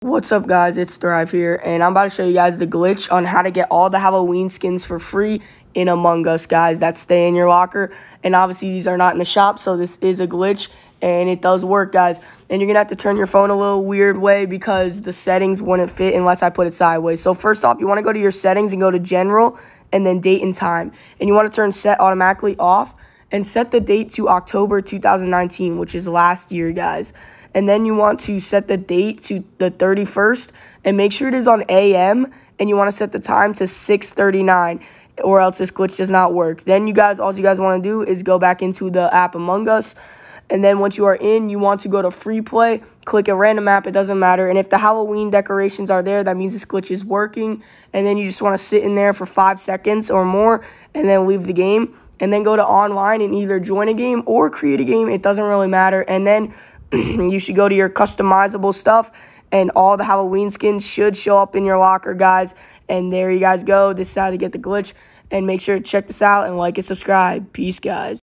What's up guys, it's Thrive here, and I'm about to show you guys the glitch on how to get all the Halloween skins for free in Among Us, guys, that stay in your locker. And obviously these are not in the shop, so this is a glitch, and it does work, guys. And you're gonna have to turn your phone a little weird way because the settings wouldn't fit unless I put it sideways. So first off, you want to go to your settings and go to general and then date and time, and you want to turn set automatically off and set the date to October 2019, which is last year, guys. And then you want to set the date to the 31st and make sure it is on AM, and you want to set the time to 6:39 or else this glitch does not work. Then all you guys want to do is go back into the app Among Us, and then once you are in, you want to go to free play, click a random app, it doesn't matter, and if the Halloween decorations are there, that means this glitch is working. And then you just want to sit in there for 5 seconds or more and then leave the game, and then go to online and either join a game or create a game, it doesn't really matter. And then you should go to your customizable stuff, and all the Halloween skins should show up in your locker, guys. And there you guys go. This is how to get the glitch. And make sure to check this out and like and subscribe. Peace, guys.